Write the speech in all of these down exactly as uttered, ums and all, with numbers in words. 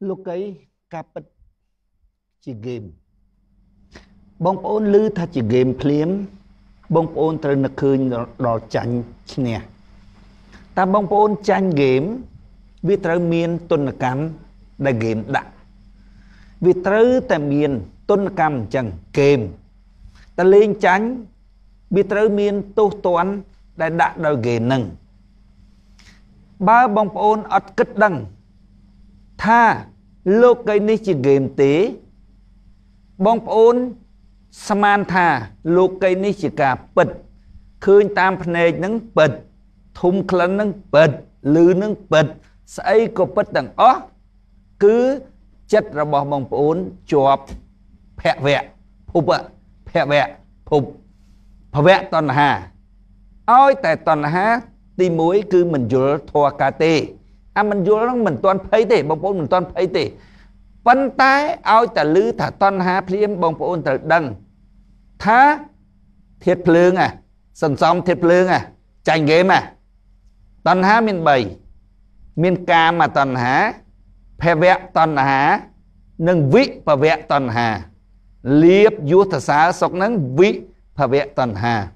Lukay kapit chi game. Bong on lư tha chi game phleam. Bong on tru na khơi đo chanh chne. Ta bong on chanh game vi tru mien tun cam da game da. Vi tru ta mien tun cam chang game. Ta lên chanh vi tru mien tu toan da da do game nung. Ba bong on at kit dang. Tha lúc cái này chỉ game tế bong ôn saman tha lúc cái này chỉ cả bật khơi tam phê nâng bật thùng khăn nâng bật lư nâng bật say có bật đằng ó cứ chất ra bỏ bong ôn chọp phẹ vẹ phụp ạ phẹ vẹ phụp phẹ vẹ toàn là hà ôi tại toàn là hà tìm mối cứ mình dựa thoa cà tê à mình vô lắm mình toàn phê tê bông bông mình toàn phê tê bánh tay ôi ta lư thả toàn hà phim bông bông ta đăng thá thiệt phương à sần xong thiệt phương à chành ghế mà toàn hà miền bầy miền ca mà toàn hà phê vẹn toàn hà nâng vị và vẹn toàn hà liếp vô thả xá sọc nâng vị và vẹn toàn hà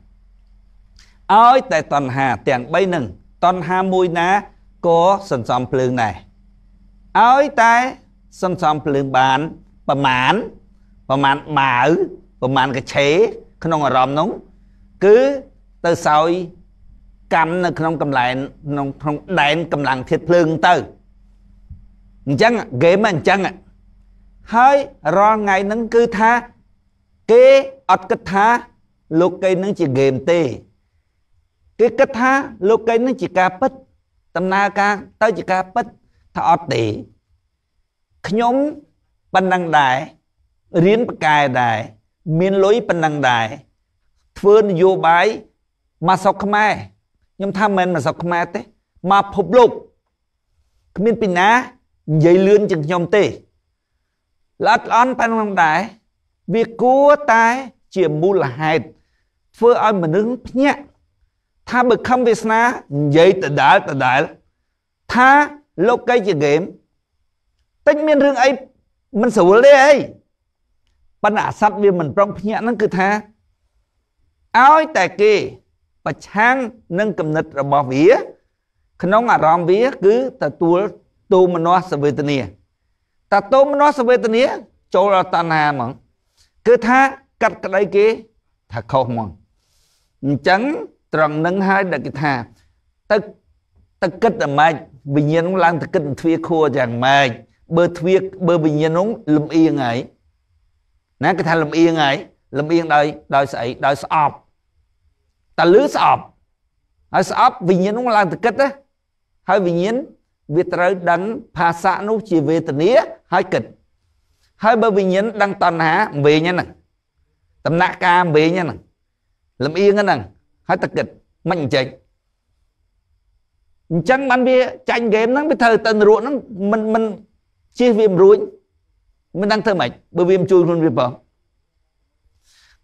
ôi tại toàn hà tiền bay nâng toàn hà mùi ná có sân xóm phương này ôi ta sân xóm phương bán bà mán bà mán bà bà mán cái chế không có rộm nóng cứ từ sau cầm nó không cầm lại nó không đánh cầm lặng thiết phương từ chẳng ghế mà chẳng hơi rõ ngày nó cứ tha cái ọt kết tha lúc cây nó chỉ game tê cái kết tha lúc cây nó chỉ ca bích tâm na ca tới chỉ ca bích thọ tỷ nhóm ban đăng đại riêng cài đại miền lối ban đăng đại phơn vô bái mà sọc khmer nhóm tham men mà sọc khmer thế mà phục lục miền pin á dây lươn chừng nhóm tê lát on ban đăng đại việc cua tai chỉ mu là hại phơi oi mà nướng nhẹ tha bực khâm Việt Nam dây từ đại từ đại tha lô cây chỉ game tất nhiên riêng ấy mình xử lý ấy ban đã sát viên mình trong phía nó cứ tha ôi tại kì và chang nâng cầm nịch rồi bỏ vía khi nó ngả ròm vía cứ ta tu tu mà nó sẽ về tình yêu ta tu mà nó sẽ về tình yêu cho là ta nà mà cứ tha cắt cái đấy kì thà không mà chẳng rằng nâng hai đặc thà ta ta kết là mệt bình nhiên ông lang ta kết thuyết khô chẳng mệt bơ thuyết bơ bình nhiên ông lâm yên ấy nè cái thà lâm yên ấy lâm yên đây đời sậy đời sọp ta lứa sọp hay sọp bình nhiên ông lang ta kết á hay bình nhiên việt trời đắng phá xã nó chỉ về tình nghĩa hay kịch hay bơ bình nhiên đang tần há về nha nè tầm nạ ca về nha nè lâm yên á nè hãy ta kịch mạnh chạch chẳng bắn bia tranh game nó bị thờ tần ruộng nó mình mình chia viêm ruộng mình đang thơ mạch bởi viêm chui luôn viêm bóng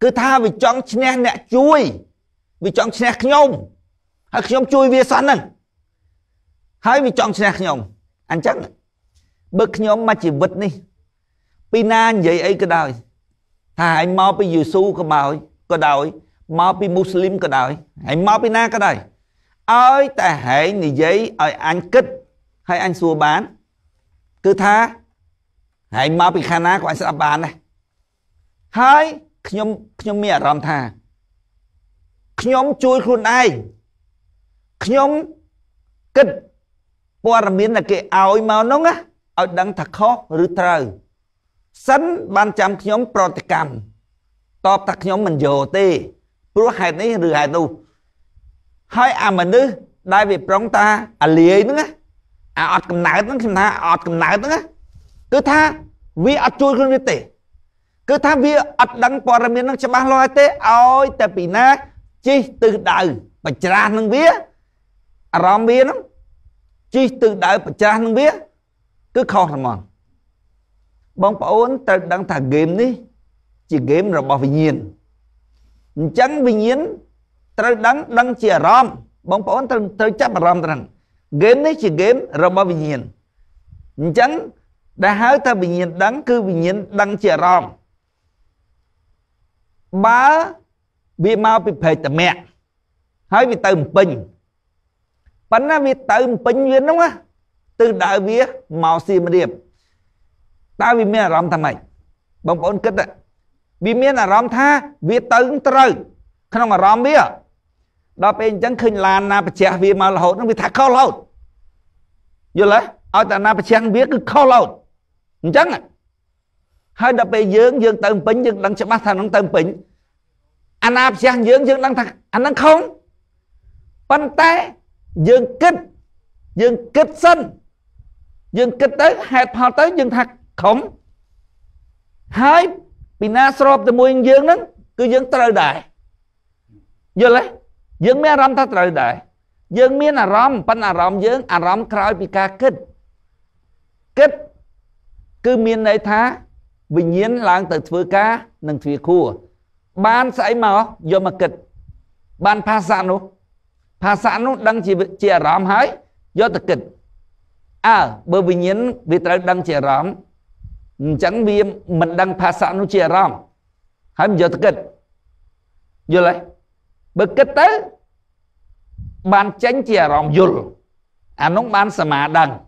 cứ tha vì chọn nè nè chui vì chọn nè nhông hay nhông chui vía xoắn nè hay vì chọn nè nhông anh chắc bực nhông mà chỉ vật đi pina vậy ấy cái đời thà anh mau bây giờ su có bảo có đời mà bị Muslim có đời hãy mà bị na có đời ơi ta hãy người giấy ơi anh kích hay anh xua bán cứ tha hãy mà bị khana của anh sẽ bán này hai nhóm nhóm mẹ ròm tha nhóm chui khuôn ai nhóm kích qua làm biến là cái áo màu nóng á áo đắng thật khó rư trời sánh ban trăm nhóm proticam top thật nhóm mình dồ tê bố hạt này rửa hạt đâu hai à mình nữa đại việt prong ta à lìa nữa à ọt cầm nải nữa xem tha ọt cầm nải nữa cứ tha vì ọt chui luôn việt tệ cứ tha vì ọt đăng bò ra miền nó sẽ bán loài tệ ôi ta bị na chi từ đời và cha nương vía à ròm vía lắm chi từ đời và cha nương vía cứ khó làm mòn bóng ổn ta đang thả game đi chỉ game rồi bỏ vì nhiên chẳng vì nhiên trời đắng đắng chìa rõm bóng bóng trời chấp rõm rằng game này chỉ game rồi bao vì nhiên chẳng Đã hỏi ta bình nhiên đắng cứ bình nhiên đắng chìa rộng. Bá bị mau bị phê tầm mẹ. Hỏi vì ta ủng bình. Bánh là vì ta ủng bình viên đúng không? Từ đại viết màu xì mà điệp. Ta vì miên là rộng thầm mày. Bóng bốn kết ạ. Vì miên là rộng tha. Vì ta ủng trời. Không là rộng biết ạ. Đó bên chẳng khinh là nà bà chè vì màu là hốt. Nó vì thả khó lột. Dù lấy. Ở ta nà bà chè không biết cứ khó lột. Không chắc ạ. Hơi đập bê dưỡng dưỡng tầng bình dưỡng đang chạm bác thằng nóng tầng bình. Anh áp chàng dưỡng dưỡng đang thằng anh đang không. Bánh tay dưỡng kích. Dưỡng kích xanh. Dưỡng kích tới hẹp hòa tới dưỡng thằng không. Hơi bị nà sộp từ mùi dưỡng đó. Cứ dưỡng trời đại. Vô lấy. Dưỡng mẹ rõm ta trời đại. Dưỡng mẹ nà rõm. Bánh nà rõm dưỡng. À rõm khói bị ca kích. Kích. Cứ miên này thá. Vì nhiên là từ thưa cá nâng thưa khua. Bạn sẽ mà do mà kịch. Bạn phá sản nó. Phá sản nó đang chìa rõm hỏi. Do từ kịch. À bởi vì nhiên vì ta đang chìa rõm. Chẳng vì mình đang phá sản nó chìa rõm. Hỏi do từ kịch. Vô lấy. Bởi kịch tới. Bạn tránh chìa rõm dùl. À nó bạn sẽ mà đăng.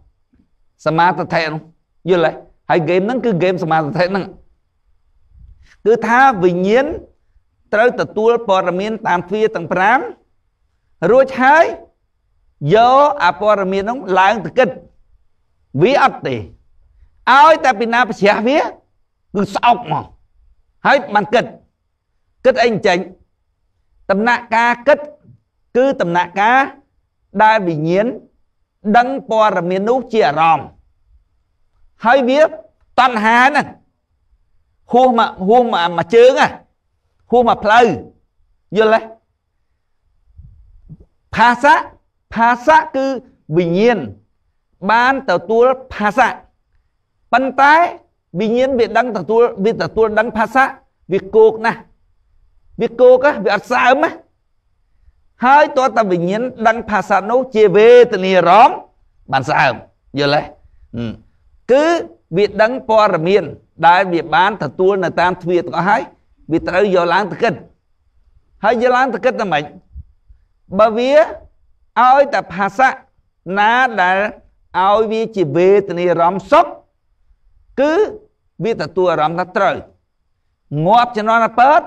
Sẽ mà ta thẹn. Vô lấy. Hãy game nó cứ game mà thế nó cứ tha vì nhiên tới từ tuột bờ miền tam phía tầng pram rồi thấy do à bờ miền nó lại từ kịch ví ắt thì ai ta bị nạp xé phía cứ sọc mà hãy bằng kịch kịch anh chỉnh tầm nạ ca kịch cứ tầm nạ ca đại vì nhiên đăng bờ miền nó chia ròm. Hãy biết toàn hà nè. Hùa mà hùa mà mà chướng à. Hùa mà play. Vô lấy. Phá sát, phá sát cứ bình nhiên. Ban tờ tua phá sát. Bắn tay bình nhiên việc đăng tờ tua việc tờ tua đăng phá sát, việc cột nè. Việc cột á, việc ắt xa ấm á. Hai tòa ta bình nhiên đăng phá sát nấu chia về từ nì rõm. Bạn xa ấm. Vô lấy. Ừ. Cứ việc đăng bò rầm miền đại việc bán thật tuôn là tam thuyết có hái việc ta vô lãng thật kinh hãy vô lãng thật kinh là mạnh bà vía ai tập hạ sát ná đã ai vi chỉ về tình hình rõm sốc cứ việc thật tuôn rõm thật trời ngọp cho nó là bớt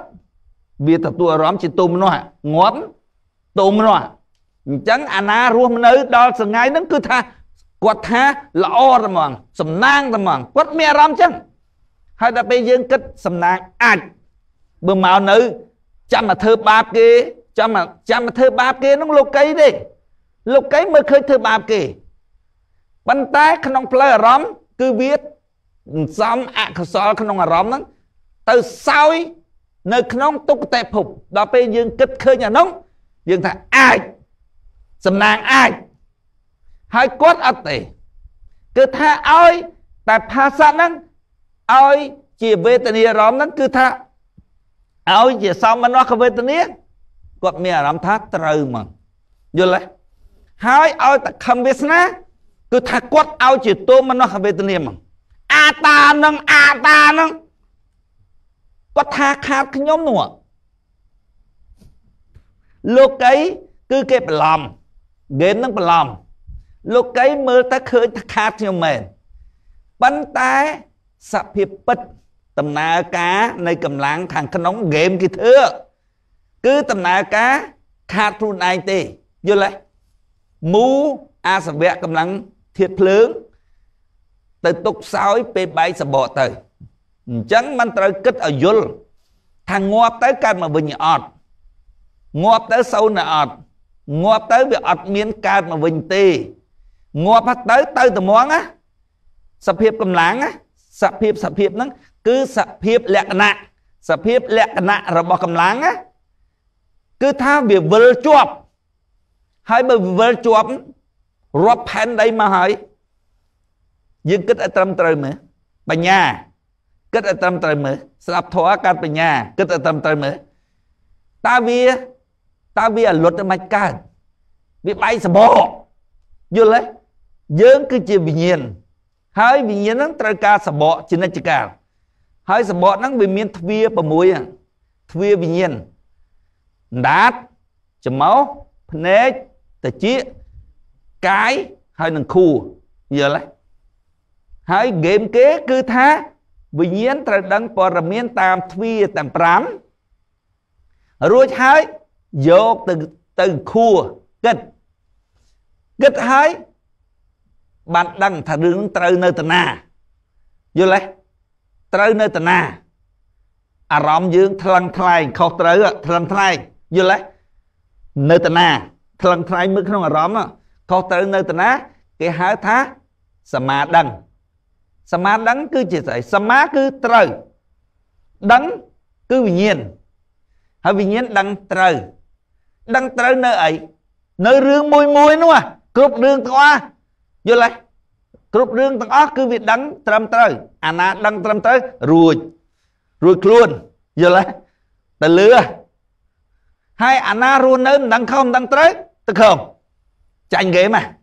việc thật tuôn rõm chỉ tùm nó ngọp tùm nó chẳng à ná ruông nơi đó sẵn ngay nó cứ tha quật ha là o ra mòn sầm nang ra mòn quật mẹ ram chăng hay là bây giờ kết sầm nang ai bờ màu nữ chăm mà thơ bạp kia chăm mà chăm mà thơ bạp kia nó lục cây đi lục cây mới khơi thơ bạp kia bánh tay khăn ông plei rắm cứ viết xong ạ khờ sọ khăn ông rắm nó từ sau nơi khăn ông túc tẹp phục đó bây giờ kết khơi nhà nóng dương thằng ai sầm nang ai hai quát ắt tề cứ tha ơi tại pha sát nắng ơi chỉ về tình yêu róm nắng cứ tha ơi chỉ sao mà nó không về tình yêu quật mẹ rắm thắt trời mà vô lấy hai ơi tại không biết ná cứ tha quát ơi chỉ tôi mà nó không về tình yêu mà a ta nâng a ta nâng quát tha khát cái nhóm nữa lúc ấy cứ kẹp làm game nắng làm lúc ấy mơ ta khơi ta khát cho mình bánh tay sắp hiệp bích tầm nào cá nơi cầm lãng thằng khăn nóng game kì thưa cứ tầm nào cá khát rùn ai tì vô lấy mũ à sắp vẹt cầm lãng thiệt lướng tới tục sáu bê bay sắp bỏ tới chẳng bánh trời kích ở dùl thằng ngọt tới cái mà bình ọt ngọt tới sâu nè ọt ngọt tới việc ọt miếng cái mà bình tì ngọt tới tới từ món á sập hiệp cầm lãng á sập hiệp sập hiệp nó cứ sập hiệp lẹt nạ sập hiệp lẹt nạ rồi bỏ cầm lãng á cứ tha việc vơ chuột hai bờ vơ chuột rót phen đây mà hỏi dương kết ở tâm trời mới bà nhà kết ở tâm trời mới sập thỏa cát bà nhà kết ở tâm trời mới ta vi ta vi luật mạch cát vì bay sập bộ vô lấy. Dưỡng cứ chỉ bình nhiên Hai vì nhiên năng trời ca sập bọ trên đất trời hai sập bọ năng vì miên thvia bờ muối à thvia vì nhiên đát chấm máu nét tờ chia cái hai năng khu giờ lại hai game kế cứ tha vì nhiên trời đăng bờ miên tam thvia tam pram rồi hai dọc từ từ khu kết kết hai bạn đăng thả đường trời nơi tận na, vô lấy trời nơi tận na, à rõm dương thằng thay khâu trời á thằng thay, vô lấy nơi tận na thằng thay mới không à rõm á khâu trời nơi tận na cái hái thá, sma đăng, sma đăng cứ chỉ dạy sma cứ trời, đăng cứ vì nhiên, hay vì nhiên đăng trời, đăng trời nơi ấy nơi rương môi môi đúng không? Cướp rương qua vô lại cướp rương tầng ác cứ việc đắng trầm tới anh à đăng trầm tới ruồi ruồi luôn vô lại từ lừa hai anh à ruồi nên đăng không đăng tới tức không tranh ghế mà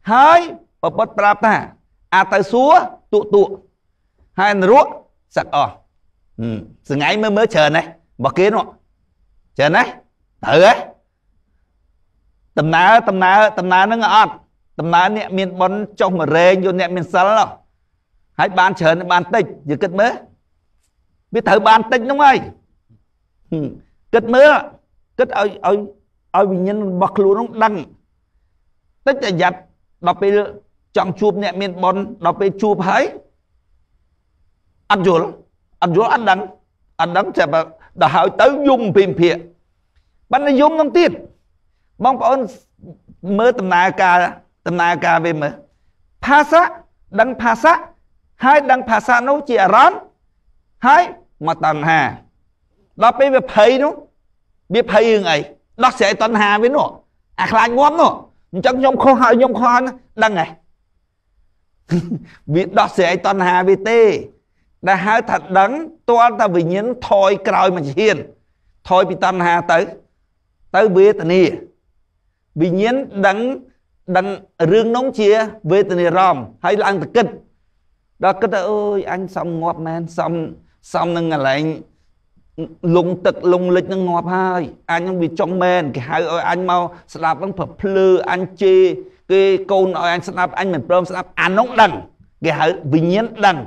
hai bật bật bạp ta à tới xúa tụ tụ hai anh ruộng sặc ờ ừ sừng ấy mới mới chờ này bỏ kiến nọ chờ này thử ấy tầm ná tầm ná tầm ná nó ngọt tầm ná nè miền bón trong mà rê vô nè miền sắn đâu hãy ban chờ nè ban tịch giờ kết mớ biết thử ban tịch đúng không ừ. Kết mớ kết ơi ơi ơi vì nhân bọc luôn nó đăng tích là giặt đọc bê chọn chụp nè miền bón đọc bê chụp hãy ăn dùa ăn dùa ăn đắng ăn đắng chẹp đã hỏi tới dùng phim phịa bắt nó dùng không tiết mong bọn mơ tầm nà ca tầm nà ca về mơ phá sát đăng phá sát hai đăng phá sát nó chỉ ở rõn hai mà tần hà đó bây giờ phây nó biết phây như ấy đó sẽ tần hà với nó à khai ngóm nó chẳng nhóm khó hỏi nhóm khó đăng này biết đó sẽ tần hà với tê đã hai thật đắng toan ta vì nhiên thôi còi mà hiền thôi bị tần hà tới tới với tần nì vì nhiên đăng đăng rương nóng chia về từ này ròm hay là ăn thật kịch đó cứ ơi anh xong ngọt men xong xong nâng là anh lùng tực lùng lịch nâng ngọt hai anh không bị trong men cái hai ơi anh mau sạp vẫn phải plư anh chê cái câu nói anh sạp anh mình plum sạp anh nóng đăng cái hai vì nhiên đăng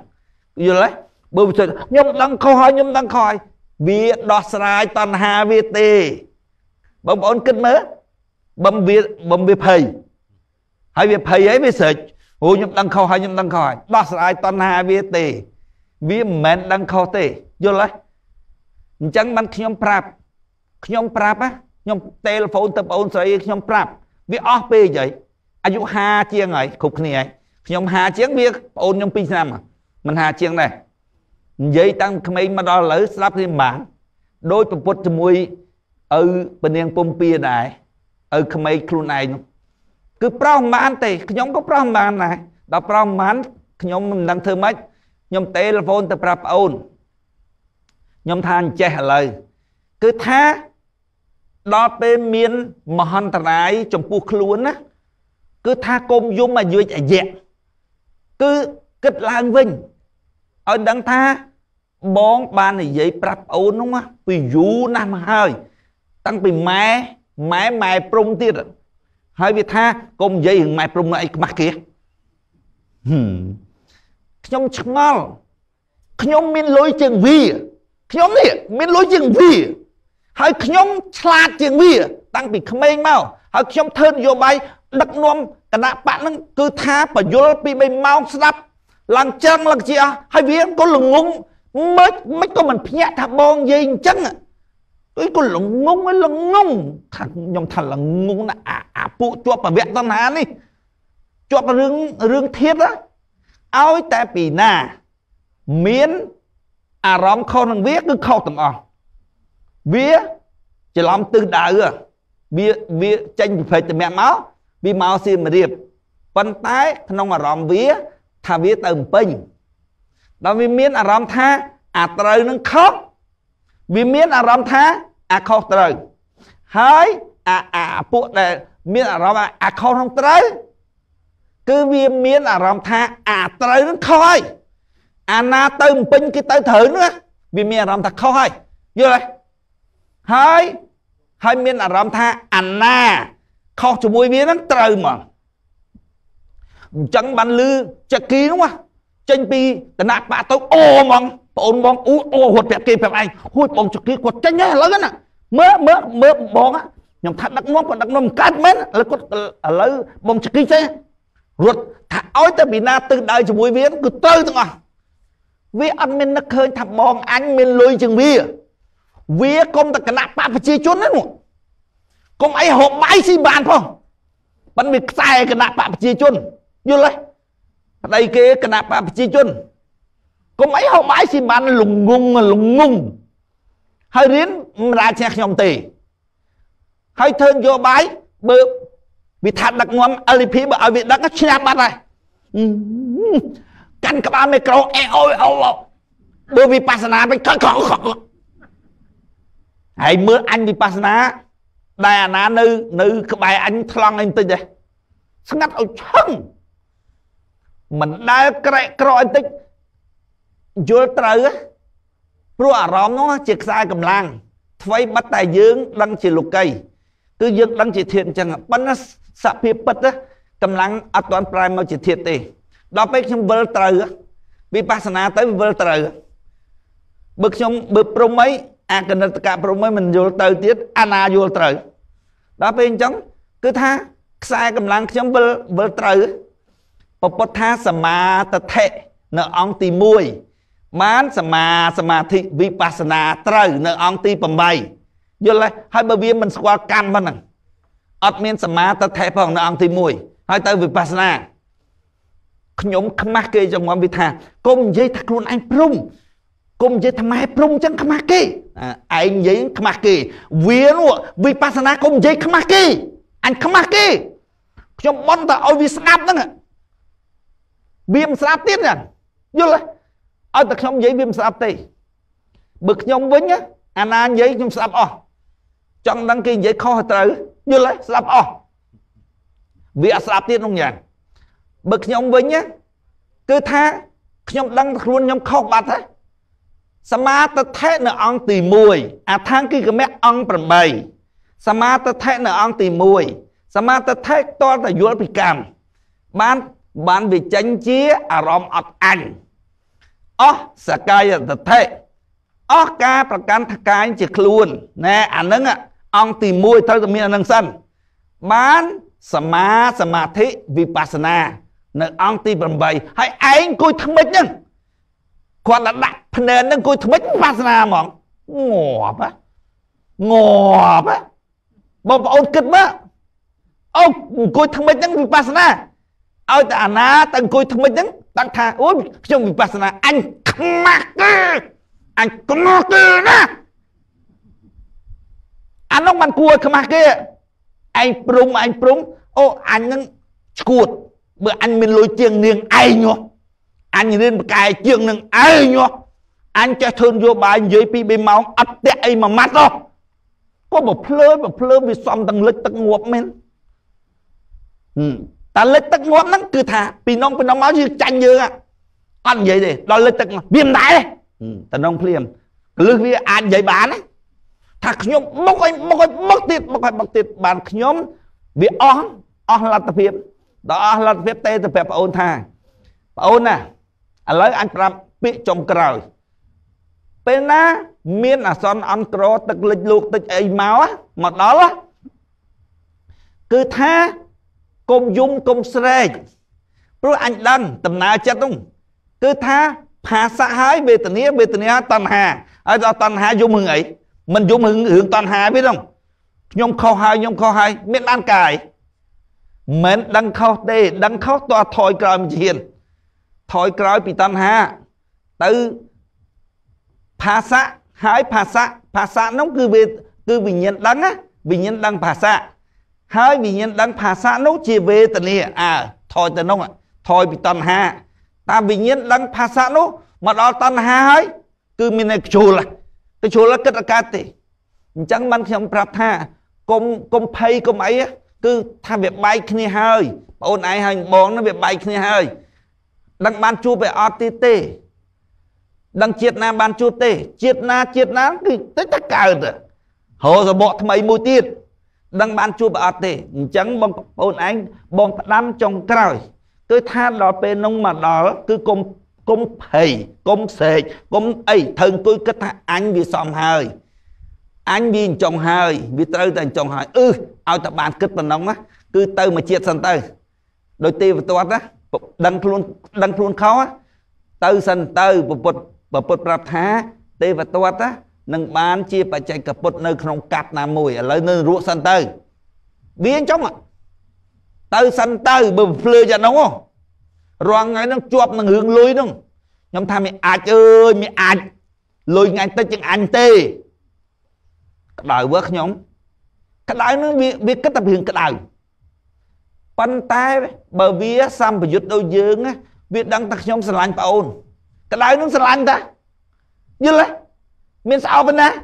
vô lấy bởi vì nhóm đăng khói nhóm đăng khói vì đọt sài toàn hà vi tê bóng bóng kịch mớ bấm việc bấm việc thầy hay việc thầy ấy với sệt ô nhung đăng khâu hay nhung đăng khâu đó là ai toàn hà với tề với mẹ đăng khâu tề vô lấy chẳng bằng nhung prap nhung prap á nhung telephone tập ôn sợi nhung prap với off pê vậy anh dụ hà chiang ấy khục này nhung hà chiang biết ôn nhung pin nam à mình hà chiang này vậy tăng mấy mà đo lỡ slap lên bảng đôi bột bột mùi ở bên em pom pia này ở khám ấy khuôn này cứ prong mãn thì nhóm có prong mãn này đó prong mãn nhóm mình đang thơ mách nhóm tế là vôn tập rạp ôn nhóm than chè lời cứ tha đó bên miên mà hòn tàn ái trong cuộc luôn á cứ tha công dung mà dưới chạy dẹp cứ kịch làng vinh ở đang tha bóng ban này dây rạp ôn đúng không á vì dù nằm hơi tăng vì mẹ mãi mãi prong tiết hai việc tha công dây mãi prong lại mặt kia nhóm ngon nhóm miên lối chừng vi nhóm này miên lối chừng vi hai nhóm chặt chừng vi tăng bị khmeng mau hai nhóm thân vô bay đặc nom cả nạp bạn nó cứ tha và vô bị bay mau sắp làng trăng làng chia hai việc có lùng ngúng mới mới có mình nhẹ thả bong dây trắng cái con lồng ngông ấy lồng ngông thằng nhom thằng là ngông là à à phụ cho bà vẹn tân hà đi cho bà rương rương thiết á áo ta pì nà miến à róm khâu thằng vía cứ khâu tầm ỏn vía chỉ làm từ đại ư vía vía tranh phải từ mẹ máu vì máu xin mà điệp vân tái thằng ông à róm vía thà vía tầm pinh đó vì miến à róm tha à trời nó khóc vì miễn à rõm tha à khâu trời hỡi à à buộc để miễn à rõm à khâu không trời cứ viêm miến à rong tha à tới nó khói à na tới một pin cái tới thử nữa viêm miến à rong tha khói vô đây hơi hơi miến à rong tha à na khói cho mùi miến nó tới mà chẳng bàn lư chắc ký đúng không chênh pi tận nát bạ tôi ô mong ôn mong ú ô hột bẹp kia bẹp anh hôi bong chắc ký quật chênh nhá lớn á mớ mớ mớ bong á nhom thắt đắc móc còn đắc nôm cát mến là có lấy bong chắc ký thế ruột thả ói tới bị na từ đời cho mùi viếng cứ tới thôi mà vi ăn men nó khơi thả bong anh men lôi chừng vi vi công ta cả nát bạ phải chia chốn đấy mụ công ấy hộp máy xi bàn phong bắn bị sai cả nát bạ phải chia chốn vô lấy đây kia cái nạp bà chi chun có mấy hôm ấy xin bán lùng ngung lùng ngung hơi riến ra xe nhom tì hơi thơn vô bái bự bị thạt đặc ngón alipi bà ở việt đắc nó chia bắt này căn cái ba micro e ôi ôi đưa vipassana phải khóc khóc khóc hãy mưa anh vipassana đây là nữ nữ cái bài anh thăng anh tin vậy sáng ngắt ở chân mình đã kẹt cõi tích vô trời á, rồi à róm nó chìa sai cầm lang, thấy bắt tài dương đang chỉ lục cây, cứ dương đang chỉ thiện chẳng hạn, bắt nó sập hiệp bật á, cầm lang ở toàn prime mà chỉ thiện tì, đó phải trong vô trời á, vipassana tới vô trời, bực trong bực pro mấy, à cần cả pro mấy mình vô trời tiết, ana vô trời, đó phải trong cứ tha sai cầm lang trong vô vô trời. Bà bó tha sa ma ta thệ nợ ông tì mùi mán sa ma sa ma thị vipassana trời nợ ông tì bầm bày vô lấy hai bà viên mình qua can văn nặng ớt miên sa ma ta thệ phòng nợ ông tì mùi hai tới vipassana nhóm khám mắc kê trong ngón vi thà công dây thắc luôn anh prung công dây thầm mai prung chẳng khám mắc kê anh dây khám mắc kê viên vipassana công dây khám mắc kê anh khám mắc kê trong bọn ta ôi vi snap đó nè viêm sáp tiết nè, vô lấy, ở tập nhóm giấy viêm sáp tì, bực nhóm vĩnh á, anh ăn giấy nhóm sáp o, trong đăng ký giấy kho trời, vô lấy sáp o, vì sáp tiết không nhàng, bực nhóm vĩnh á, cứ tha, nhóm đăng luôn nhóm kho bát á, sama ta thế nợ ăn tì mùi, à thang kia cái mẹ ăn bẩn bầy, sama ta thế nợ ăn tì mùi, sama ta thế to là vô bị càm, bán bạn bị chánh chia à rõm ọt ảnh ơ xa cây là thật thế ơ ca bà cánh thật cây chìa luôn nè ảnh nâng ạ ông tìm mùi thôi tầm miệng nâng sân bán xa má xa má thị vipassana nâng ông tìm bầm bầy hãy anh cùi thâm bích nâng khoan là đặt phần nền nâng cùi thâm bích vipassana mỏng ngọp á ngọp á bọc ôn kịch má ông cùi thâm bích nâng vipassana ôi ta na tăng côi thông minh đứng tăng tha ôi trong vipassana anh khmắc anh khmắc kia nè anh nó bàn cua khmắc kia anh prung anh prung ô anh nó cuột bữa anh mình lôi chiêng niềng ai nhọ anh lên một cái chiêng niềng ai nhọ anh cho thơn vô bài dưới pi bên máu ấp té ai mà mắt đó có một phơi một phơi vì xong tăng lực tăng ngộp men ta lấy tắc ngón nắng cứ thả vì nông bên nông máu chứ chanh dưa ăn vậy đi đòi lấy tắc viêm đại đấy ta nông phim lư vi ăn vậy bán đấy thằng nhóm bốc anh bốc anh bốc tiệt bốc anh bốc tiệt bàn nhóm vì on on là tập viêm đó là tập viêm tê tập viêm ôn thà ôn nè lấy anh làm bị trồng cờ bên á miên là son ăn cờ tắc lịch luộc tắc ấy máu á mà đó á cứ tha công dung công srei, rồi anh đăng tầm nào chết đúng, cứ tha phá xã hái về tận nia về tận nia tần hà, ở đó tần hà dung hưởng ấy, mình dung hưởng hưởng tần hà biết không? Nhom khâu hai nhom khâu hai, miết ăn cài, miễn đăng khâu tê đăng khâu toa thổi còi mình hiền, thổi còi bị tần hà, từ phá xã hái phá xã phá xã nó cứ về cứ vì nhân đăng á, vì nhân đăng phá xã. Hai vì nhân đang phá xã nó chỉ về tận này à thôi tận ông ạ thôi bị tận hà ta vì nhân đang phá xã nó mà đó tận hà ấy cứ mình này chùa là cái chùa là cất ở cá tỉ chẳng mang không prapha công công pay công ấy cứ tha việc bay kia hơi ôn ai hành bóng nó việc bay kia hơi đang ban chu về o tê tê đang chiết na ban chu tê chiết na chiết na thì tất cả rồi hồ rồi bộ mấy mùi tiết đang ban chu về o tê chẳng bóng ôn anh bóng đám trong còi cứ tha đó về nông mà đó cứ cùng cũng thầy, cũng sệt, cũng ấy thân tôi kết thả anh vì xóm hơi anh vì chồng hơi, vì tôi thành chồng hơi ư, ừ, ai tập bàn kết bằng nóng á cứ tôi mà chiết sân tôi đôi ti và tôi á, đăng luôn đăng luôn khó á tôi sân tôi và bột và bột rạp thá ti và tôi á, nâng bán chia và chạy cặp bột nơi không cạp nà mùi ở lời nơi ruộng sân tôi vì anh chóng ạ tôi sân tôi bởi lừa dạ nóng không rồi ngay nó chụp nó hướng lối nó nhóm tham mày ạch ơi mày ạch lối ngay tới chừng anh tê cái đời vớt nhóm cái đời nó biết cái tập hiện cái đời bánh tay bởi vì xăm bởi dụt đôi dương á việc đăng tạc nhóm sẵn lành bà ôn cái đời nó sẵn lành ta dứt lấy mình sao bên á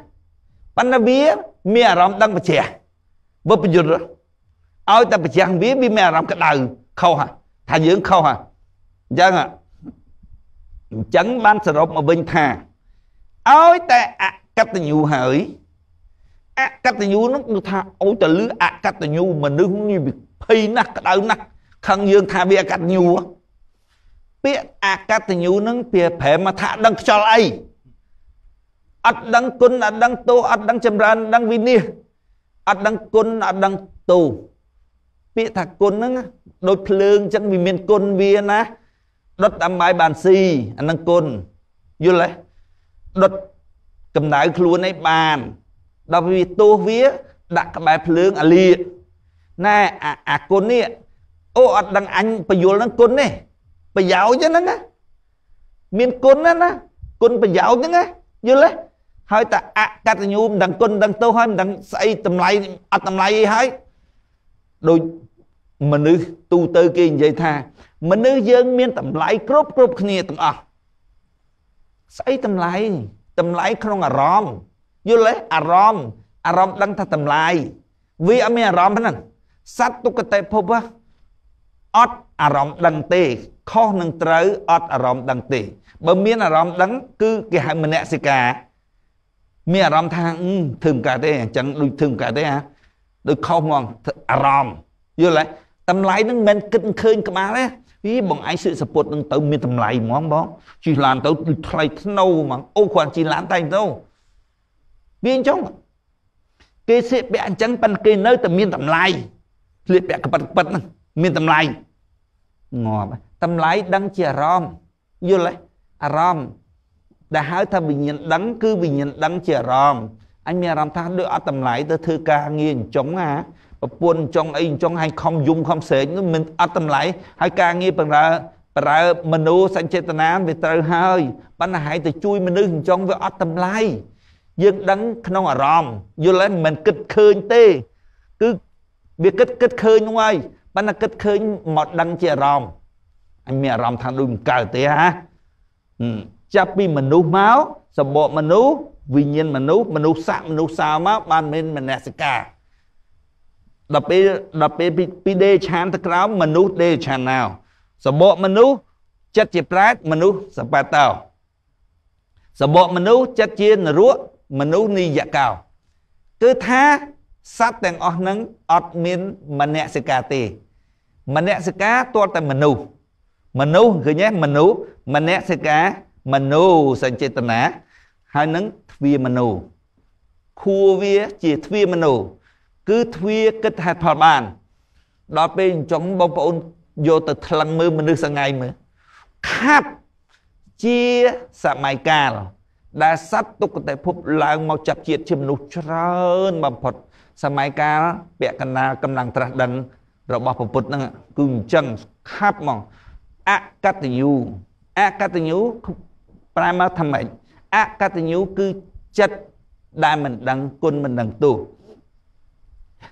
bánh ta vía mẹ rõm đăng bà trẻ vớt bà dụt rồi ôi ta bà trẻ không vía vì mẹ rõm cái đời khâu hả thả dưỡng khâu hả chẳng ạ chẳng ban sở rộp mà bình thà ôi ta ạ cách tình nhu hỡi ạ cách tình nhu nó cũng thà ôi ta lứa ạ cách tình nhu mà nó cũng như bị phây nắc cái đau nắc khăn dương thà bị ạ cách tình nhu á biết ạ cách tình nhu nó bị phê mà thả đăng cho lại ạch đăng côn ạch đăng tô ạch đăng châm ra ạch đăng vi nia ạch đăng côn ạch đăng tô biết thà côn nó đôi phương chẳng vì miền côn viên á đốt đám bái bàn xì anh đang côn vô lấy đốt cầm đáy luôn ấy bàn đó vì tô vía đặt cái bài phương à lìa nè à à côn nè ô ạ đăng anh bà vô đang côn nè bà giáo chứ nó nè miền côn nó nè côn bà giáo chứ nè vô lấy hơi ta ạ cắt nhôm đang côn đang tô hơi đang xây tầm lây ạ tầm lây hơi đôi mà nữ tu tư kia như vậy tha mà nữ dân miên tầm lái cốp cốp kia tầm ọ xây tầm lái tầm lái không à rõm vô lấy à rõm à rõm đăng tha tầm lái vì à mê à rõm hả sát tu cơ tệ phô bá ọt à rõm đăng tê khó nâng trớ ọt à rõm đăng tê bởi miên à rõm đăng cứ kì hại mình nẹ xì cả mê à rõm tha thường cả thế chẳng đôi thường cả thế hả đôi khó ngon à rõm vô lấy tầm lái nó men kinh khơi các bạn đấy ý bằng ai sự support nó tự miên tầm lái món bón chỉ làm tự thay nâu mà ô quan chỉ làm tay đâu viên trong cái sẽ bị anh trắng pan cây nơi tầm miên tầm lái liệt bẹ cái bật bật miên tầm lái ngò tầm lái đăng chè rom vô lấy à rom đã hỏi thằng bình nhận đắng cứ bình nhận đăng chè rom anh mẹ làm thang đưa ở tầm lái tới thư ca nghiền chống à buôn trong ấy trong hai không dùng không sể mình ăn tâm lại hai ca nghe bằng ra ra mình u sanh chết nám về trời hơi bắn hại từ chui mình đứng trong với ăn tâm lại dương đắng không ở ròm vô lấy mình kích khơi tê cứ việc kích kích khơi ngoài bắn là kích khơi một đắng chè ròm anh mẹ ròm thằng đùm cờ tê ha chắp bi mình u máu sập bộ mình u vì nhiên mình u mình u sạm mình u sao máu ban mình mình nè cả đập bê bê đê chán thức ráo mà nút đê chán nào sở bộ mà nút chất chế prát mà nút sở bà tàu sở bộ mà nút chất chế nở rũa mà nút ni dạ cao cứ tha sát tên ớt nâng ớt miên mà nẹ sẽ ca tê mà nẹ sẽ ca tốt tại mà nụ mà nụ cứ nhé mà nụ mà nẹ sẽ ca mà nụ sẵn chế tần á hai nâng thuyê mà nụ khu vía chế thuyê mà nụ cứ thuê kết hạt phạt bàn đó bên trong bóng bóng vô từ thằng mơ mình được sang ngày mà khắp chia xa mai ca đã sát tục tại phục lãng mau chạp chiếc chìm nụ trơn bằng Phật xa mai ca bẹ cân nào cầm năng trạc đần rồi bỏ Phật năng cưng chân khắp mong á cát tình nhu á cát tình nhu bà má thầm mệnh á cát tình nhu cứ chất đai mình đăng quân mình đăng tù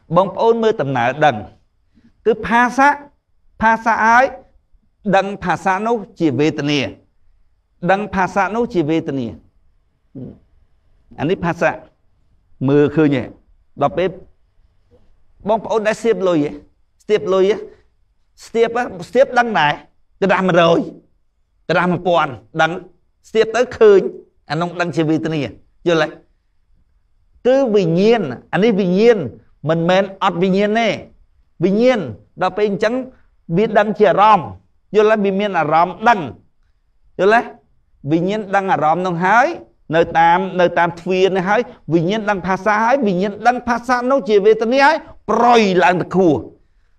bóng ôn mơ tầm nào đằng cứ phá xác phá xác ấy đằng phá xác nó chỉ về tận nè đằng phá xác nó chỉ về tận nè anh ấy phá xác mưa khơi nhẹ đọc bếp bong bóng đã xếp lôi xếp lôi xếp xếp đăng này tôi làm rồi tôi làm một bọn đăng xếp tới khơi anh ông đăng chỉ vì thế này vô lại cứ vì nhiên anh ấy vì nhiên mình men ọt vì nhiên này vì nhiên đó bên trắng biết đăng chè rom vô lại vì miên là rom đăng vô lại vì nhiên đăng là rom nông hái nơi tam nơi tam thuyền này hái vì nhiên đăng phá xa hái vì nhiên đăng phá xa nó chỉ về thế này rồi là anh ta khua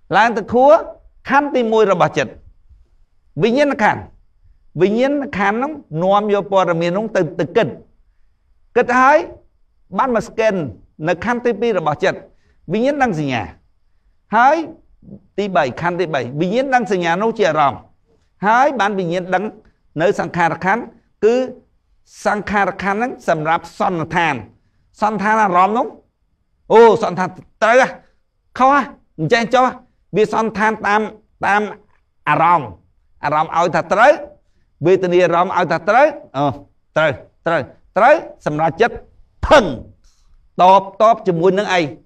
là anh ta khua khăn tìm môi ra bà chật vì nhiên là khăn vì nhiên là khăn lắm nôm vô bò ra miền ông từ từ kịch kịch hái ban mà scan là khăn tìm ra bà chật vì nhiên đăng gì nhà hái tí bảy khăn tí bảy vì nhiên đăng gì nhà nó chỉ ròm hái bán vì nhiên đăng nơi sang khăn là khăn cứ sang khăn là khăn lắm sầm rạp son là thàn son thàn là ròm đúng ô son thàn tới à khâu à chạy cho vì son than tam tam à rong à rong ao thật tới vì tình yêu rong ao thật tới ờ tới tới tới xâm ra chất thần top top cho muốn nâng ai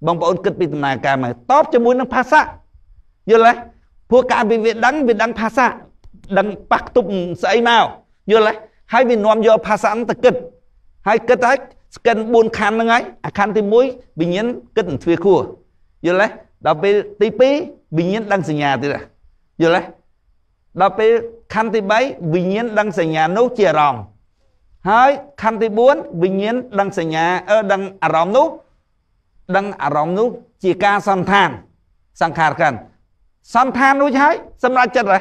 bong bóng kịch bị tầm này cả mà top cho muốn nâng phá xa như lấy phua cả vì việc đắng việc đắng phá xa đắng bắt tục sợi nào như lấy hai vì nóm vô phá xa nó thật kịch hai kịch ấy cần buôn khăn nâng ấy à khăn thì mũi bình nhiên kịch thuê khua như lấy đó về tí bình nhiên đang xây nhà thế rồi đấy đó về khăn tí bảy bình nhiên đang xây nhà nấu chè ròng hai khăn tí bốn bình nhiên đang xây nhà ở đang à ròng nấu đang à ròng nấu chỉ ca san than sang khar khăn san than nấu cháy xâm ra chất rồi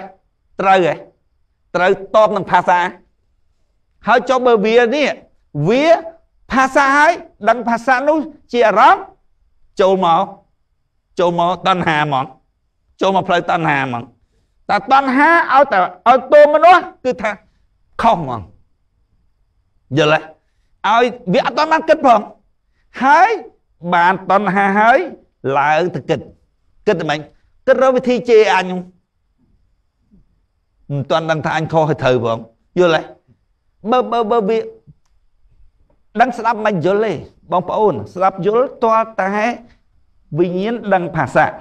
trời rồi trời tôm đang phá xa hai cho bờ vía đi vía phá xa hai đang phá xa nấu chè ròng châu màu cho mà tân hà mọn cho mà phải tân hà mọn ta tân hà ở ta ở tôm mà nó cứ thà không mọn giờ lại ai việc tân ăn kết phòng hái bạn tân hà hái là thực kịch kịch mình kịch rồi với thi chê anh không toàn đang thà anh kho hơi thời vọng giờ lại bơ bơ bơ việc đang sắp mình giờ lại bóng ôn sắp giờ toa ta hái vì nhiên đang phá xạ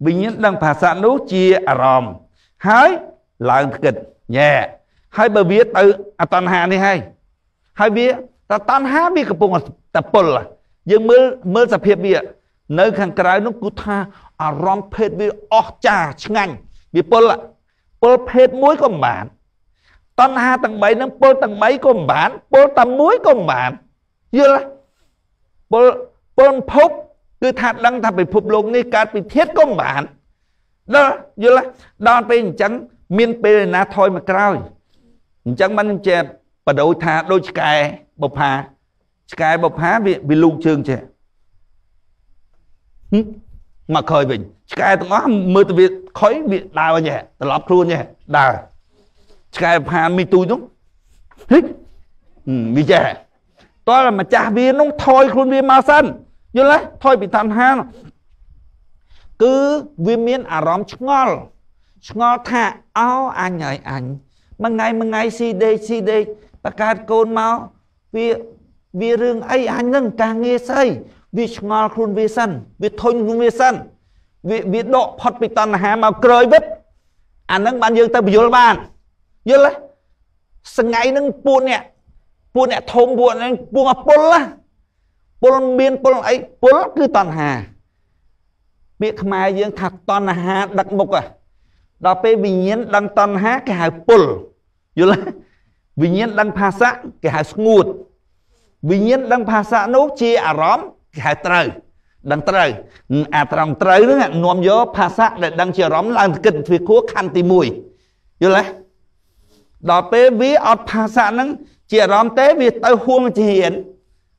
vì nhiên đang phá xạ nấu chia à ròm hái là kịch nhẹ hai bờ vía từ à toàn hà này hay hai vía ta tan há vía cặp bông tập bồn là giờ mưa mưa sập hiệp vía nơi hàng cái nó cứ tha à ròm phết vía óc trà ngành vía bồn là bồn phết muối còn bản tan hà tầng bảy nó bồn tầng bảy còn bản bồn tầm muối còn bản như là bồn bồn phốt cứ thạt đăng thà bị phục lục này cả bị thiết công bản đó như là đo bên trắng miên pê na thôi mà cào trắng bắn chè và đôi thà đôi cài bọc hà cài bọc há bị bị lung trường chè mà khơi bình cài tụi nó mưa từ việc khói bị đào nhẹ lọp luôn nhẹ đào cài hà mi tui đúng hít vì chè đó là mà cha viên nó thôi luôn viên màu xanh như thế thôi bị than ha cứ viên miên à róm ngol ngol thạ áo anh ấy anh mà ngày mà ngày si đây si đây bà cà côn máu vì vì rừng ấy anh nâng càng nghe say vì ngol khuôn vi sân vì thôn khuôn vi sân vì vì độ phật bị than ha mà cười vứt anh nâng bàn dương ta bị vô bàn như thế sáng ngày nâng buồn nè buồn nè thôn buồn nè buồn à buồn là bốn biên bốn ấy bốn cứ toàn hà biết mai dương thật toàn hà đặc mục à đó pe vì nhiên đang toàn hà cái hải bốn như là vì nhiên đang phá xã cái hải ngụt vì nhiên đang phá xã nấu chia à róm cái hải trời đang trời à tròng trời nữa ạ nuông gió phá xã để đang chia róm làm kinh phi khua khăn tì mùi như là đó pe ví ọt phá xã nắng chia róm té vì tới huông chỉ hiện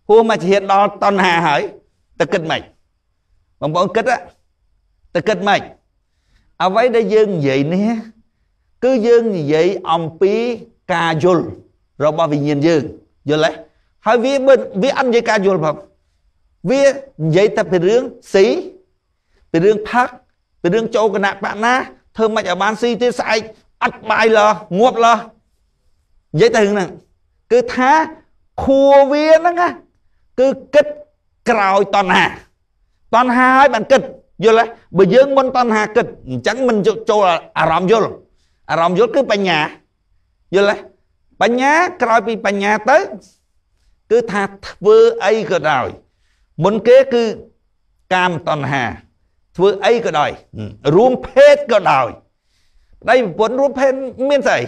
hôm mà hiện đó toàn hà hỏi ta kết mày bằng bọn kết á ta kết mày à vậy đã dương vậy nè cứ dương như vậy ông pí cà dùl rồi bao vì nhìn dương rồi lấy hỏi vì bên vì ăn với cà dùl không vì vậy ta phải rướng xí phải rướng phát phải rướng châu cái nạp bạn na thơm mạch ở bán xí thế sai ắt bài lo ngộp lo vậy ta hướng nè cứ thá khua viên đó nghe cứ kích cào toàn hà toàn hà hai bạn kịch vô lại bởi dương môn toàn hà kịch chẳng mình cho cho là à ròm vô à ròm vô cứ bánh nhà vô lại bánh nhà coi bị bánh nhà tới cứ thà vừa ấy cơ đòi muốn kế cứ cam toàn hà vừa ấy cơ đòi rùm phết cơ đòi đây muốn rùm phết miên sẩy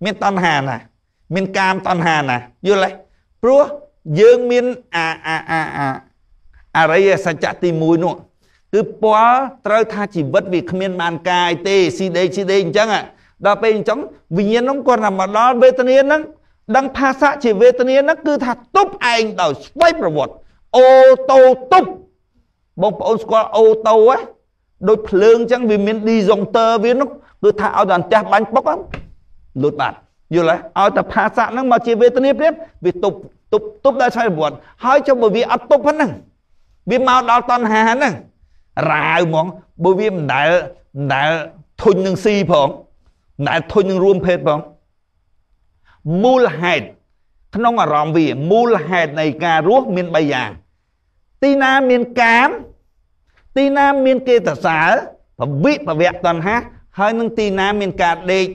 miên toàn hà nè miên cam toàn hà nè vô lại rùa dương miên à à à à à rây sạch chạ tìm mùi nữa cứ bó trời tha chỉ vất vì khmiên bàn cài tê si đê si đê chẳng ạ đó bên chống vì nhiên ông còn làm mà đó về tân yên đó đang pha xạ chỉ về tân yên đó cứ thật túp anh đòi xoay vào một ô tô túp bông bông qua ô tô á đôi phương chẳng vì miền đi dòng tơ với nó cứ thả ao đoàn tép bánh bóc lắm lụt bạn như là ao tập pha xạ nó mà chỉ về tân yên biết vì tụp tụp tụp đã xoay một hỏi cho bởi vì ăn túp hết năng vì mau đào toàn hà năng ra món bởi vì mình đã đã thôi những si phong đã thôi những ruộng phết phong mùa hè không có ròm vì mùa hè này cà ruốc miền bay giàng tì na miền cám tì na miền kê tà xá và vị và vẹt toàn hát hơi nâng tì na miền cà đê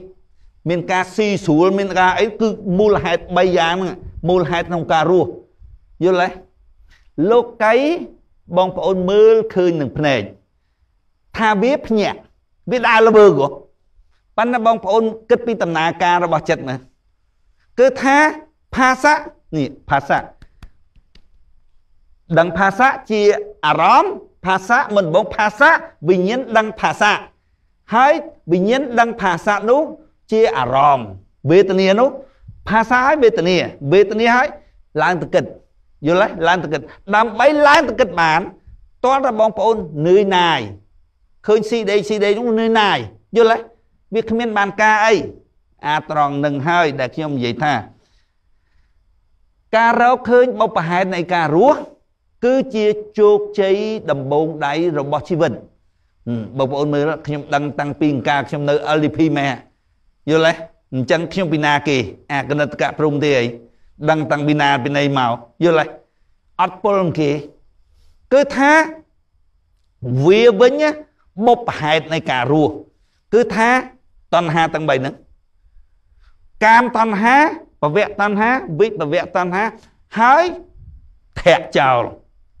miền cà si xuống miền cà ấy cứ mùa hè bay giàng mùa hè không cà ruốc vô lấy lúc cái bông phổ mưa khơi nâng phần này tha viếp nhẹ viết ai là bơ của bánh là bông phổ kết bí tầm nà ca ra bỏ chật mà cứ tha pha sát nè pha sát đằng pha sát chia à róm pha sát mình bông pha sát vì nhiên đằng pha sát hãy vì nhiên đằng pha sát nú chia à róm về tình yêu nú pha sát về tình yêu về tình yêu hãy làng tự kịch vô lấy lan tự kịch làm bấy lan tự kịch bản toán ra bóng phôn nơi này khơi si đây si đây đúng nơi này vô lấy việc miền bàn ca ấy à tròn nâng hơi để khi ông vậy tha ca rau khơi bông bà hai này ca rúa cứ chia chốt cháy đầm bồn đáy rồi bó chi vần bóng phôn mới là khi ông đăng tăng pin ca khi ông nơi lp mẹ vô lấy chẳng khi ông pina kì à cái nơi cả prung thế ấy đăng tăng bina bên này màu vô lại ắt bồn kì cứ tha vía với nhá một hạt này cả rùa cứ tha toàn hà tăng bảy nữa cam toàn hà và vẹt toàn hà vịt và vẹt toàn hà hái thẹt chào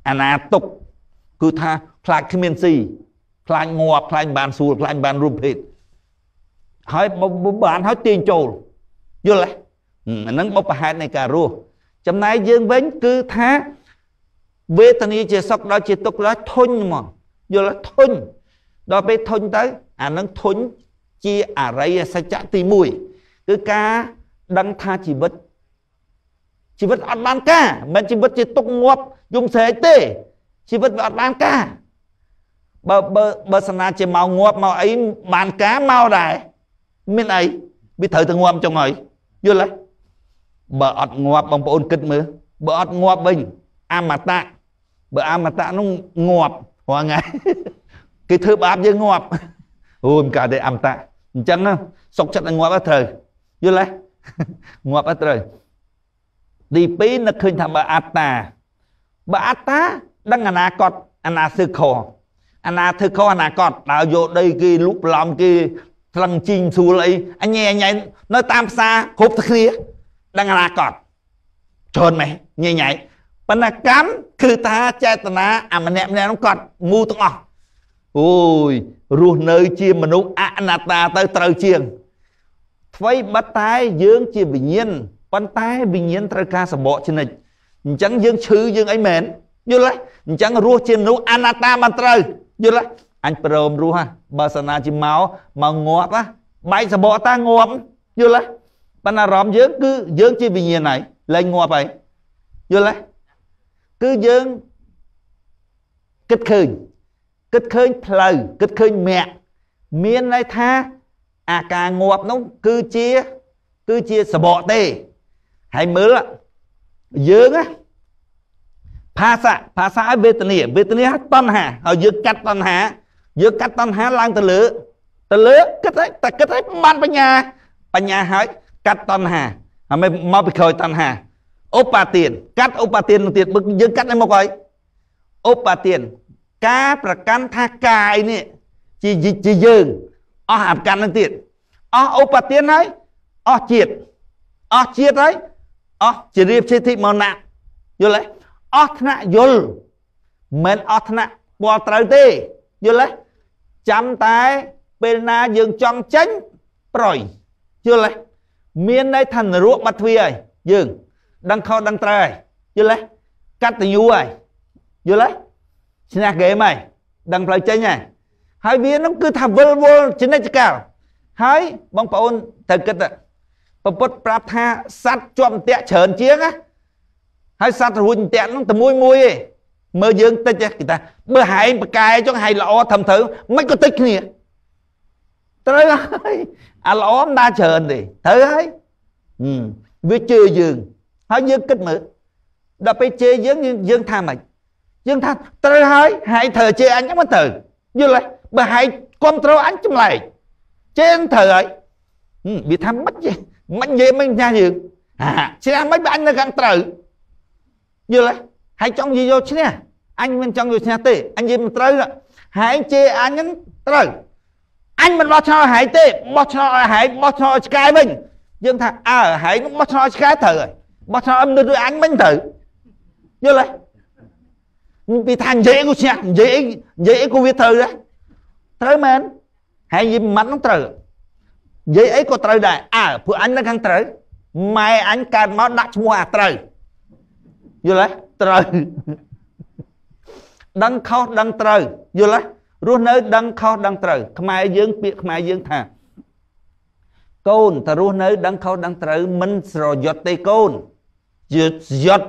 anh à tục cứ tha phai kim miên si phai ngọt phai bàn xù phai bàn rùm thịt hái bán hái tiền trầu vô lại nâng bốc bà hạt này cả rùa chấm này dương vĩnh cứ thá về tình yêu chìa sọc đó chìa tục đó thôn mà vô là thôn đó bê thôn tới à nâng thôn chìa à rây xa chạ tì mùi cứ ca đăng tha chì vất chì vất ọt ban ca mà chì vất chìa tục ngọp dùng xế tê chì vất ọt ban ca bờ bờ bờ sẵn là chìa màu ngọp màu ấy bàn cá màu đài miền ấy bị thở từ ngọp trong ấy vô lấy bờ ọt ngọt bằng bộ ôn kịch mơ bờ ọt ngọt bình am mà tạ bờ am mà tạ nó ngọt hoa ngay cái thứ bạp với ngọt ôi cả đây am tạ chẳng không sọc chặt là ngọt bắt thời vô lấy ngọt bắt thời đi bí nó khuyên thằng bà át ta bà át ta đang ăn à cọt ăn à sư khổ ăn à thư khổ ăn à cọt đào vô đây kia lúc lòng kia thằng chinh xù lấy anh nhẹ nhảy nó tam xa khúc thức kia đang là cọt trồn mày nhẹ nhảy bắn là cám khư ta che tà ná à mà nẹm nè nó cọt ngu tông ngọt ôi ruột nơi chia mà nụ ạ nà ta tới trời chiêng phây bắt tay dương chia bình nhiên bắn tay bình nhiên trời ca sả bộ trên này chẳng dương chứ dương ấy mến vô lấy chẳng ruột chia nụ ạ nà ta mà trời vô lấy anh prom ru ha bà sanh chỉ máu mà ngọt á bay sẽ bỏ ta ngọt vô lấy ban là ròm dướng cứ dướng chi vì nhiên này lên ngọt vậy vô lấy cứ dướng kích khơi kích khơi lời kích khơi mẹ miên này tha à cà ngọt nó cứ chia cứ chia sẽ bỏ tê hãy mớ là dướng á pha xạ pha xạ về tận địa về tận địa toàn hà họ dướng cắt toàn hà giữa cách tân há lan từ lửa từ lửa kết đấy ta kết đấy man bên nhà bên nhà hỏi cách tân hà hả mày mau bị khởi tân hà ốp ba tiền cắt ốp ba tiền tiền bực giữa cách đấy một cái ốp ba tiền Cá bà cánh thác cài nè chỉ dừng ở hạp cánh năng tiện ở ốp bà tiến ấy ở chiệt ở chiệt ấy ở chỉ riêng chế thị màu nặng vô lấy ở thna vô mến ở thna bỏ trái tê vô lấy chăm tay bên na dừng trong chánh rồi vô lấy miền đây thần ruộng bạch thuy ấy dừng đang khó đang trai vô lấy cắt tình yêu ấy vô lấy xin ác ghế mày đang phải chơi nhỉ hai vía nó cứ thả vô vô chính là chắc cả hai bóng bà ôn thật kết ạ bà bốt bạp tha sát chôm tẹ chờn chiếc á hai sát hùn tẹ nó tầm mùi mùi ấy mơ dương tích á kì ta bơ hai em bà cài cho hai lọ thầm thử mấy có tích nè tới ơi à lọ em ta chờn đi thử ấy vì chưa dương hai dương kết mở đập bê chê dương dương tha mạch dương tha tới hơi hai thờ chê anh nhắm mất thử vô lại bà hãy control anh trong này trên thời ấy bị tham mất gì mất gì mấy nhà gì à xem mấy bạn là gan trời vô lại hãy trong gì vô chứ nè anh bên trong rồi nhà tê anh gì mình trời rồi hãy chê anh nhấn trời anh mình lo cho hãy tê lo cho hãy lo cho cái mình dương thà à hãy lo cho cái thời rồi lo cho âm đưa anh mình thử vô lại vì thằng dễ của xe dễ dễ của viết thơ đấy tới mến hay gì mắt nó trời dễ ấy có trời đại à phụ anh đang khăn trời mai anh càng máu đặt mua à trời vô lấy trời đang khóc đang trời vô lấy luôn nơi đang khóc đang trời mai dương biệt mai dương thà côn ta luôn nơi đang khóc đang trời mình rồi giọt tây côn giọt giọt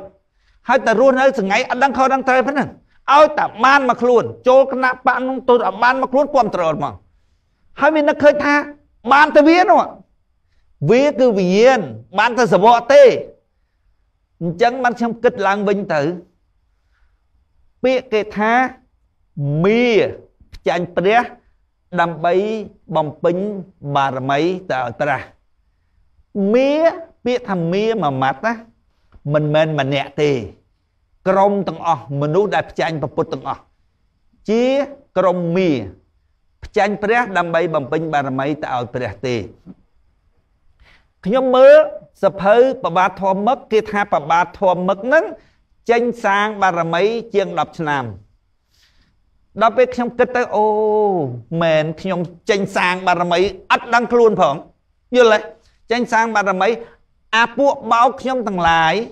hai ta luôn ấy từ ngày anh đang khơi đang chơi phải không? Ao ta man mặc luôn, cho cái nắp bạn tôi đã man mặc luôn quan trọng mà. Hai mình đã khơi tha, man ta biết không ạ? Biết cứ viên, man ta sợ bỏ tê, chẳng man xem kết lang vinh tử. Biết cái tha, mía, chanh bia, đầm bấy bồng pính bà mấy ta ta. Mía biết thầm mía mà mát á. Mình men mà nhẹ thì Krong tầng ọ mình nút đại chanh và bút tầng ọ chí Krong mì chanh prét đam bay bằng pinh bà mấy tạo prét tì nhóm mơ sập hơi bà bà thua mất kia tha bà bà thua mất nắng chanh sang bà mấy chiên đập nam đó biết nhóm kết tới ô mền nhóm chanh sang bà mấy ắt đang luôn phỏng như lại chanh sang bà mấy à buộc báo trong thằng lại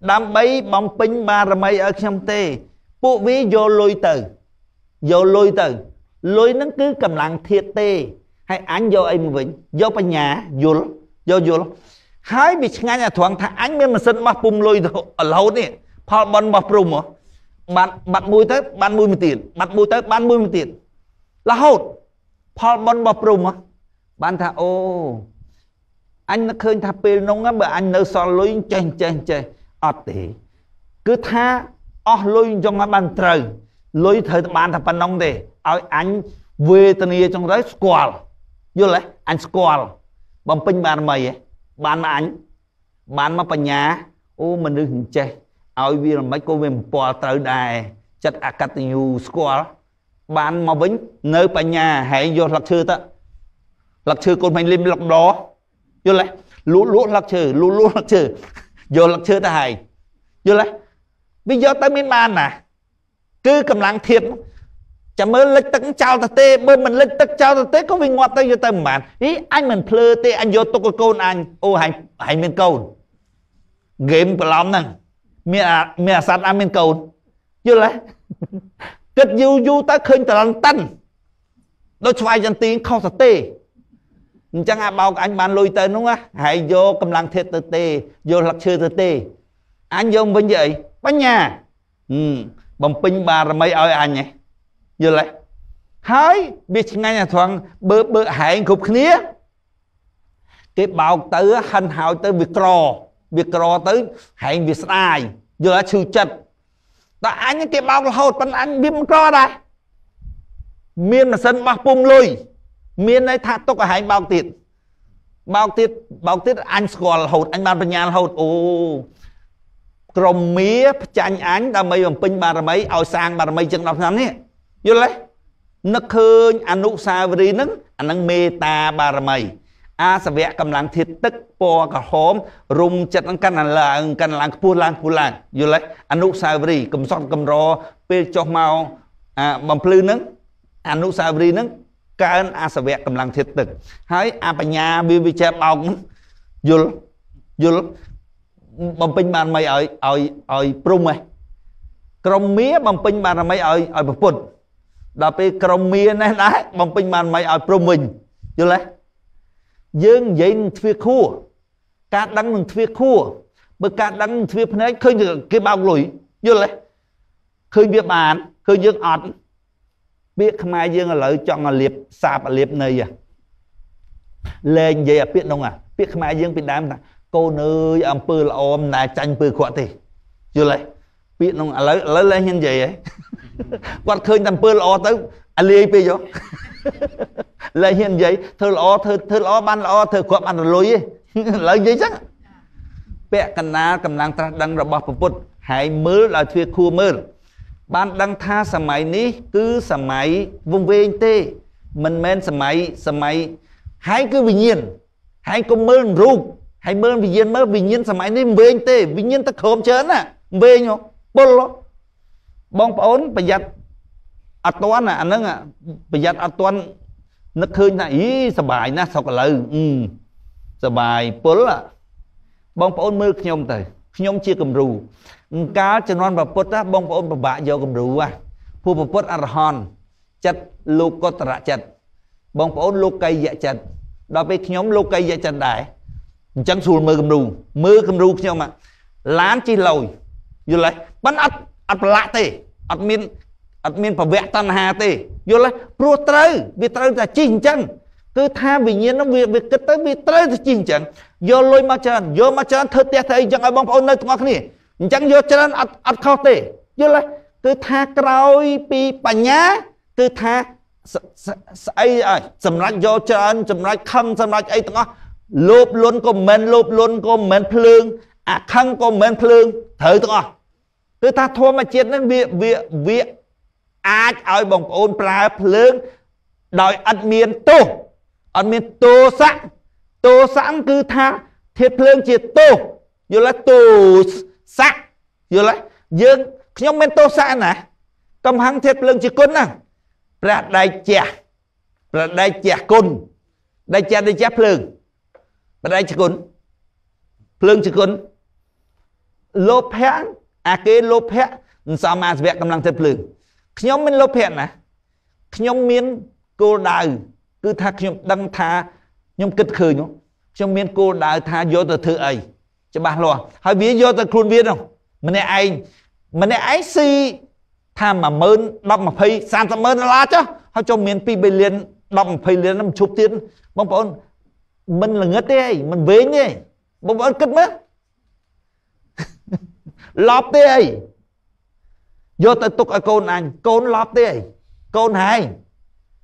đám bấy bóng pinh ba ra mấy ở trong tê buộc ví vô lôi từ vô lôi từ lôi nó cứ cầm lặng thiệt tê hay anh vô em vĩnh vô bà nhà vô vô vô hái bị ngay nhà thoáng thả anh mới mà sân mắc bùm lôi ở lâu nè phá bọn bọc rùm bạn bạn mùi tới bạn mùi một tiền bạn mùi tới bạn mùi một tiền là hốt phá bọn bọc rùm bạn thả ô anh nó khơi thả pê nông á bởi anh nó so lối chênh chênh chênh ọ tỉ cứ tha ọ lối trong á bàn trời lối thời bàn thả bàn nông để anh về tần nia trong đấy squall vô lấy anh squall bằng pinh bàn mày ấy bàn mà anh bàn mà bà nhà ô mình được hình chê ôi vì là mấy cô về bỏ trời đài chất ạ cắt nhu squall bàn mà vĩnh nơi bà nhà hãy vô lạc sư ta lạc sư con mình lên lạc đó vô lấy lũ lũ lắc chữ lũ lũ lắc chữ vô lắc chữ ta hay vô lấy bây giờ ta miên man nè cứ cầm lăng thiệt chả mới lấy tất chào ta tê bơ mình lấy tất chào ta tê có vì ngọt tay vô ta màn ý anh mình plơ tê anh vô tô cô côn anh ô hành hành miên cầu game của lắm nằng mẹ mẹ sát anh miên cầu vô lấy kết du du ta khơi ta lăng tân nó xoay dân tiếng không ta tê chẳng à bao anh bạn lôi tên đúng không á hãy vô cầm lăng thiệt tê tê vô lạc chưa tê tê anh vô bên vậy bánh nhà ừ bằng pin bà mấy ơi anh nhỉ vô lại hái biết ngay nhà thoáng bơ bơ hẹn cục khía cái bao tới hành hào tới việc cò việc cò tới hẹn việc sai vô là sự chật đó anh cái bao hột bánh anh biết cò đây miên là sân bạc bung lùi miền này thà tốc ở hai bao tiết bao tiết bao tiết anh score hột anh ban nhà hột ô cầm mía chanh anh đã mấy bằng pin bà mấy ao sang bà mấy chân đọc nắm nè Như thế nó khơi Anusavri nâng anh nâng meta baramay a sa vẽ cầm lăng thiệt tức po cả hôm rung chật ăn căn là căn lăng pu lang pu lang như thế Anusavri cầm sọt cầm rò pe cho mau à bầm plư nâng Anusavri nâng can a sa vẽ cầm lăng thiệt tức hãy a bà nhà bi bi che bông dul dul bầm pin bàn mày ở ở ở prung mày cầm mía bầm pin bàn mày ở ở bồn đó bị cầm mía này đã bầm pin bàn mày ở prung mình như thế dương dây thuê khua cá đắng thuê khua bữa cá đắng thuê này khơi cái bao lủi như thế khơi việc bàn khơi dương ọt biết không ai dương lợi chọn là liệp sạp liệp này à lên vậy à biết không à biết không ai dương bị đám này cô nơi ông pư là ôm này tranh pư khỏe thì như thế biết không à lấy lấy lên như vậy ấy quan khơi làm pư là tới anh liệp bây giờ là hiện vậy thơ lo thơ thơ lo ban lo thơ quặp ăn lối lấy giấy chắc bẹ cành na cầm lang ta đăng là bọc bột hãy mớ là thuê khu mơ ban đăng tha sầm máy ní cứ sầm máy vùng ven tê mình men sầm máy sầm máy hãy cứ bình nhiên hãy có mơ rụng hãy mơ bình nhiên mơ bình nhiên sầm máy ní ven tê bình nhiên ta khom chớn à về nhở bolo bong ổn bây giờ à toán à anh nâng à bây giờ à toán nó khơi này ý sờ bài na sọc là ừ sờ bài bớt à bong ổn mưa nhom tới nhom chia cầm rù cá chân non và bớt á bong ổn và bạ do cầm rù à phu và bớt arhon chặt lô có tả chặt bong ổn lô cây dạ chặt đó với nhom lô cây dạ chặt đại trắng sùn mưa cầm rù mưa cầm rù nhom mà lán chi lồi như lấy bắn ắt ắt lạ tê ắt miên admin bảo vệ tân hà tê vô lấy pro trơi vì trơi là chinh chân cứ tha vì nhiên nó việc việc cứ tới vì trơi là chinh chân vô lôi mà chân vô mà chân thưa tiếc thầy chẳng ai bong phun nơi tụng không nè chẳng vô chân ăn ăn khao tê vô lấy cứ tha cày pi bả nhá cứ tha ấy ấy sầm nát vô chân sầm nát khăng sầm nát ấy tụng không lốp luôn comment lốp luôn comment phượng à khăng comment phượng thử tụng không cứ tha thua mà chết nó việc việc việc ai ai bong ôn pra phượng đòi ăn miên tô ăn miên tô sẵn tô sẵn cứ tha thiệt phượng chỉ tô vô là tô sẵn vô là dương nhóm men tô sẵn nè cầm hăng thiệt phượng chỉ côn nè pra đại chè pra đại chè côn đại chè đại chè phượng pra đại chè côn phượng chỉ côn lốp hẹn à cái lốp hẹn sao mà vẹt cầm lăng thiệt phượng nhóm mình lốp hẹn nè nhóm miên cô đào cứ tha nhóm đăng tha nhóm kịch khơi nhó nhóm miên cô đào tha vô từ thứ ấy cho bà lo hỏi biết vô từ khuôn biết không mình này ai mình này ai si tha mà mơn đọc mà phê san tạm mơn là chứ họ cho miên pi bê liền đọc mà phê liền năm chục tiền bông bông mình là ngất đấy mình về nhỉ bông bông kịch mất lọp đấy vô tới tục ở con anh con lóp đi con hai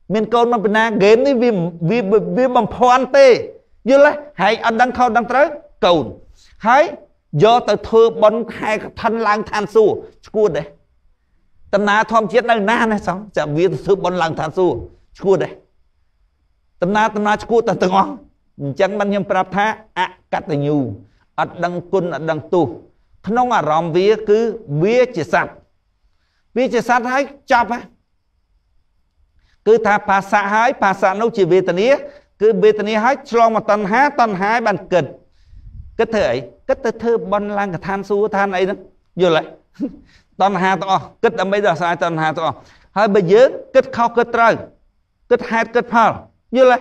miền con mà bên na game đi vì vì vì bằng phòn tê như là hãy ăn đăng khâu đăng tới cồn hãy do tới thưa bắn hai thân lang than su cuốn đấy tầm na thom chết nơi na này xong chả vì thưa bắn lang than su cuốn đấy tầm na tầm na cuốn tầm tầm ngon chẳng bắn nhầm prap tha à cắt tay nhù ăn đăng quân ăn đăng tu không à ròm vía cứ vía chỉ sạch vì chỉ sát hái chọc á cứ tha phá xạ hái phá xạ nấu chỉ về tận ý cứ về tận ý hái trong một tần hái tần hái bàn kịch kết thơ ấy kết thơ thơ bon lang cả than su than ấy đó vô lại tần hà to kết đâm bây giờ sai tần hà to hơi bây giờ kết khâu kết trời kết hạt kết phở vô lại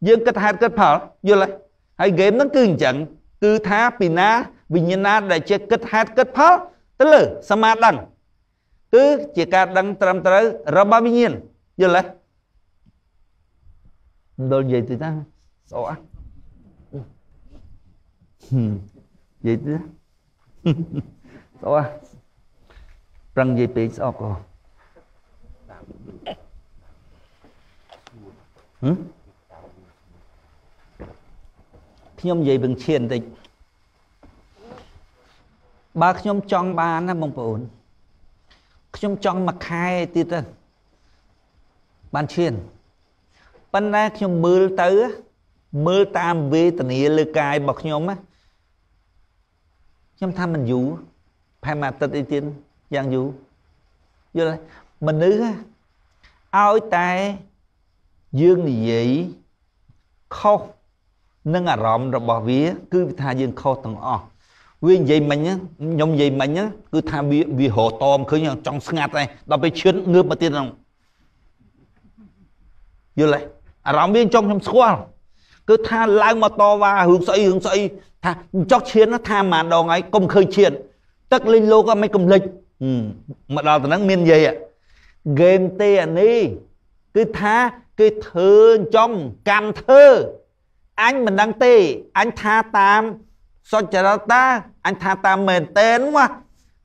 dương kết hạt kết phở vô lại hãy game nó cứ chẳng cứ tha pina vinyana để chơi kết hạt kết phở tức là sama đẳng cứ chỉ cả đăng trầm tới ra ba mươi nghìn như thế đôi gì thì ta xóa gì thế xóa rằng gì bị xóa cô nhóm gì bằng chiên thì ba nhóm chọn ba năm mong bốn chúng chọn mặt khai tiệt Ban chiên Ban nát nhóm mưa tới mưa tam về tình yêu lưu cài bọc nhóm á. Nhóm tham mình dụ phải mà tật ý tiên dạng dụ. Vô đây mình nữ á áo tay dương gì vậy khâu nâng à rộm rồi bỏ vía cứ thà dương khâu tầng o nguyên gì mình nhá nhóm gì mình nhá cứ thà vì vì hồ tôm cứ nhau trong ngạt này đó bị chuyến ngược mà tiên không vô lại à rộm viên trong trong school cứ tha lái mà to và hướng xoay hướng xoay tha chót chiến nó tha màn đồ ngay cùng khơi chiến tất linh lô có mấy cùng lịch ừ. Mà đó là nó miên gì ạ game tiền đi cứ tha cái thơ trong cam thơ anh mình đang tê anh tha tam sao chờ ta anh tha tam mình tên đúng không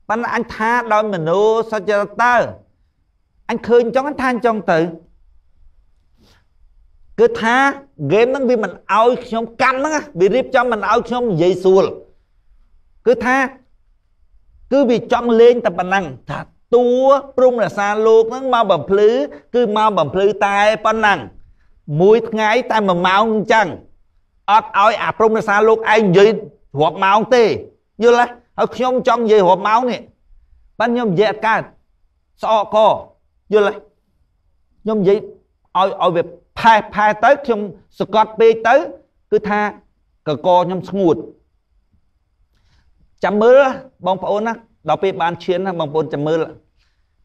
bạn anh tha đôi mình ô sao chờ ta anh khơi trong anh than trong tự cứ tha game nó vì mình ao trong cam đó vì rip cho mình ao trong dây xùa cứ tha cứ vì trong lên tập bản năng thật tua prung là xa luộc nó mau bẩm phứ cứ mau bẩm phứ tai bản năng mỗi ngày tai mà máu chẳng ớt ơi à prung là xa luộc anh dây hộp máu tê như là ở trong trong dây hộp máu này ban nhóm dẹt cả so co như là nhóm dây ơi ơi về Phai phai tới trong Scott B tới cứ tha cờ co trong ngụt chấm mưa bóng phổ nó đọc bị ban chiến là bóng phổ chấm mưa là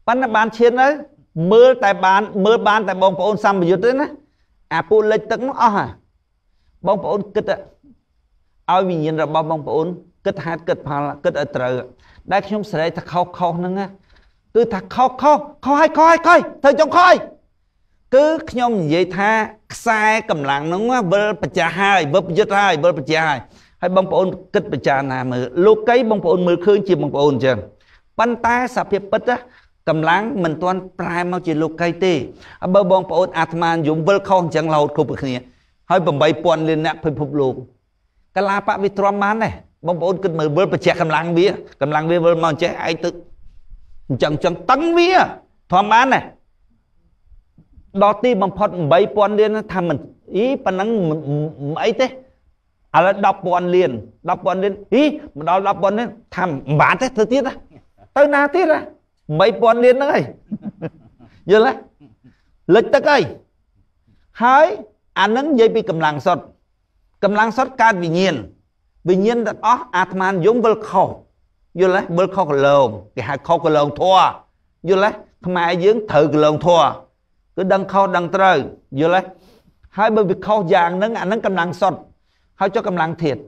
bắt nó ban chiến đấy mưa tại ban mưa ban tại bóng phổ xăm bây giờ đấy à phụ lịch tức nó ó hả bóng phổ kịch ạ ai vì nhìn ra bóng bóng phổ kịch hát kịch phá kịch ở trời đây chúng sẽ đây thật khóc khóc nâng á cứ thật khóc khóc khóc hay khóc hay khóc thời trong khóc cứ nhóm vậy tha sai cầm lặng nó vơ bạch hai vơ bạch hai vơ bạch hai hay bông bồn kịch bạch nà mờ lúc cái bông bồn mờ khơi chỉ bông bồn chừng ban ta sạp hiệp bích á cầm lặng mình toàn prai mau chỉ lúc cái tê bơ bông bồn atman dùng vơ không chẳng lâu khúc bực này hơi bầm bay pon lên nè phun phun luôn cái la pa vi trom man này bông bồn kịch mờ vơ bạch cầm lặng vía cầm lặng vía vơ mau chế ai tự chẳng chẳng tấn vía thom man này đó tí bằng phật bảy bọn liên tham mình ý bằng năng ấy thế à là đọc bọn liền đọc bọn liên ý mà đó đọc bọn liên tham bán thế thời tiết á tới na tiết á mấy bọn liên nữa ấy như thế lịch tức ấy hỡi anh nâng dây bị cầm làng sọt cầm làng sọt ca vì nhiên vì nhiên đặt ó atman dũng vơ khẩu như thế vơ khẩu lồng cái hai khẩu lồng thua như thế mai dưỡng thử lồng thua cứ đăng khâu đăng trời vừa lấy hai bên việc khâu vàng nâng ảnh nâng cầm lăng sọt hai cho cầm lăng thiệt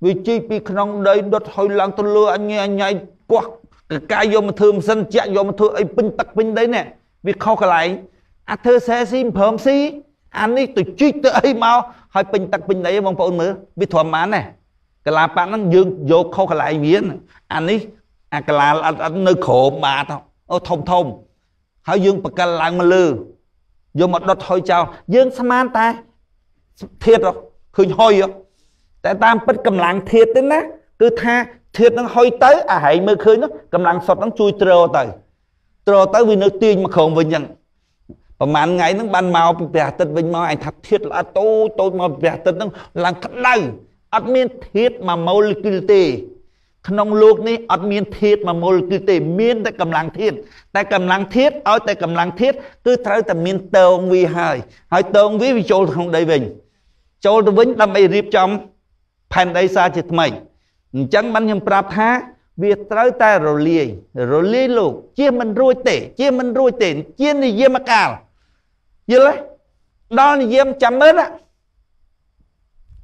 vì chi bị khăn đây đốt hồi lăng tôi lừa anh nghe anh nhảy quạt cái cây vô mà thường dân chạy vô mà thường ấy pin tắc pin đấy nè vì khâu cái lại à thưa xe xin phom xí anh ấy tụi chi tụi ấy mau hai pin tắc pin đấy mong phone nữa vì thỏa mãn nè cái là bạn nó dương vô khâu cái lại miếng anh ấy à cái là anh nơi khổ mà thôi ô thông thông hai dương bậc cái lăng mà lừa vô một đợt hồi chào dương saman ta thiệt rồi khơi hôi rồi tại tam bất cầm lặng thiệt đến á cứ tha thiệt nó hôi tới à hãy mơ khơi nó cầm lặng sọt nó chui trơ tới trơ tới vì nó tiên mà không vinh nhận và màn ngày nó ban màu bẻ tật vinh màu anh thật thiệt là tôi tôi mà bẻ tật nó lặng thật đầy admin thiệt mà molecule nông lục này admin thiệt mà molecule miên tại cầm lặng thiệt tại cầm lặng thiệt ở tại cầm lặng thiết cứ thấy tầm miên tông vi hai hai tông vi vì chỗ không đầy bình chỗ tôi vĩnh làm ấy riệp trong thành đây xa chết mày chẳng bắn nhầm prap tha việc tới ta rồi liề rồi liề lục chia mình rồi tệ chia mình rồi tệ chia này dễ mà cả dễ đấy đó là dễ chấm hết á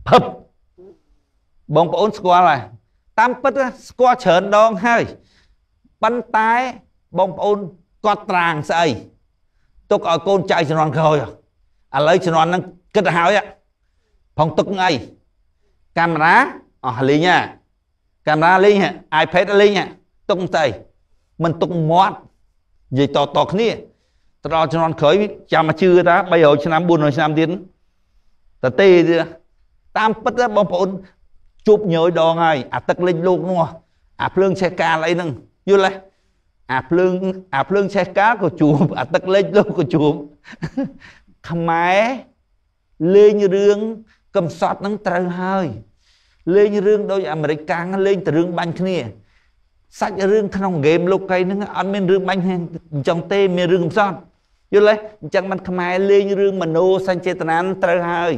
hợp bóng bóng qua lại tam bất qua chớn đong hơi bắn tay bông ôn có tràng say tôi ở con chạy cho non khơi à lấy cho non nó kết hảo vậy phòng tức ngay camera ở ly nha camera ly nha iPad ly nha tung tay mình tung mót gì to to kia tôi cho non khơi chào mà chưa đó bây giờ cho năm buồn rồi năm tiếng ta tê tam bất bông ôn chụp nhớ đo ngay à tức lên luôn đúng không à phương xe ca lấy nâng vô lấy អាភ្លើងអាភ្លើងឆេះកាក៏ជួបអាទឹកលិចលោកក៏ជួបខ្មែរលេងរឿងកំសត់នឹងត្រូវហើយលេងរឿងដោយអាមេរិកកាំងលេងតែរឿងបាញ់គ្នាសាច់រឿងក្នុងហ្គេមលោកីហ្នឹងអត់មានរឿងបាញ់ហ្នឹងអញ្ចឹងទេមានរឿងកំសត់យល់ទេអញ្ចឹងមិនខ្មែរលេងរឿងមโนសញ្ចេតនាត្រូវហើយ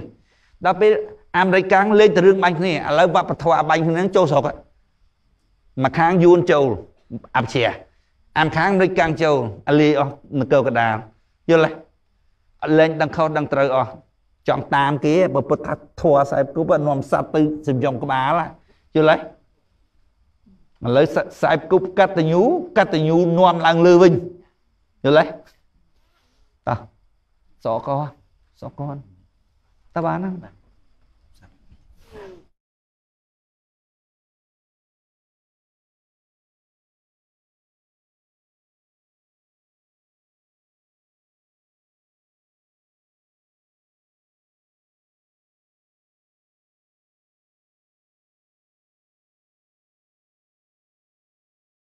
ដល់ពេលអាមេរិកកាំងលេងតែរឿងបាញ់គ្នាឥឡូវវប្បធម៌បាញ់គ្នាហ្នឹងចូលស្រុកមកខាងយួនចូលអព្យាអានខាងអាមេរិកកាំងចូលអលីអស់នគរកដាលយល់ទេលេងដឹងខុសដឹងត្រូវអស់ចង់តាមគេបើពុទ្ធថាធัวខ្សែគប់នាំសត្វទៅសំយំក្បាលយល់ទេឥឡូវខ្សែគប់កតញ្ញូកតញ្ញូនាំឡើងលើវិញយល់ទេតោះសកសកតើបានហ្នឹង